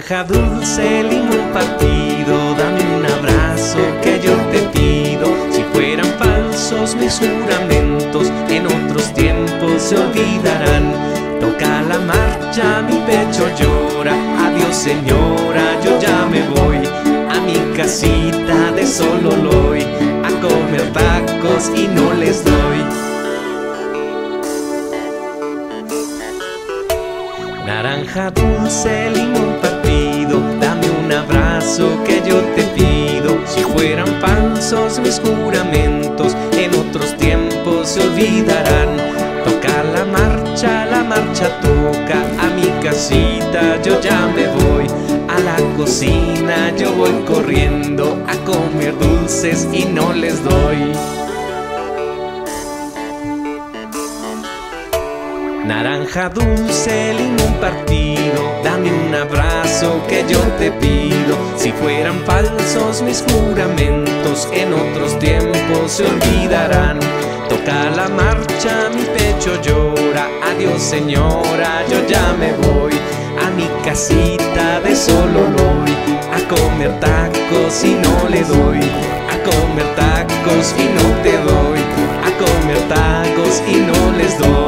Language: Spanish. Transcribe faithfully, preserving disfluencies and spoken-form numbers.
naranja dulce, limón partido, dame un abrazo que yo te pido. Si fueran falsos mis juramentos, en otros tiempos se olvidarán. Toca la marcha, mi pecho llora, adiós señora, yo ya me voy a mi casita de Sololoy, a comer tacos y no les doy. Naranja dulce, limón partido, dame un abrazo que yo te pido. Si fueran falsos mis juramentos, en otros tiempos se olvidarán. Toca la marcha, la marcha toca, a mi casita yo ya me voy. A la cocina yo voy corriendo, a comer dulces y no les doy. Naranja dulce, limón partido, dame un abrazo que yo te pido. Si fueran falsos mis juramentos, en otros tiempos se olvidarán. Toca la marcha, mi pecho llora, adiós señora, yo ya me voy a mi casita de Sololoy, a comer tacos y no le doy, a comer tacos y no te doy, a comer tacos y no les doy.